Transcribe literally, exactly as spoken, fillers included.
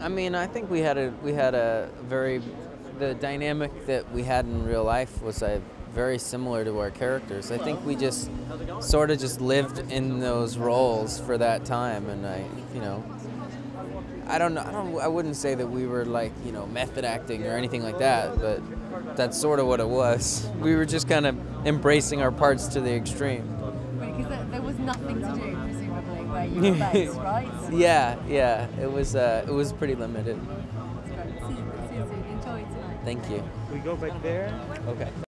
I mean, I think we had a we had a very the dynamic that we had in real life was a very similar to our characters. I think we just sort of just lived in those roles for that time, and I, you know, I don't know. I don't. I wouldn't say that we were like, you know, method acting or anything like that, but that's sort of what it was. We were just kind of embracing our parts to the extreme. Because there was nothing to do, presumably, where you were based, right? Yeah, yeah. It was. Uh, it was pretty limited. That's great. See you soon. Enjoy tonight. Thank you. We go back there. Okay.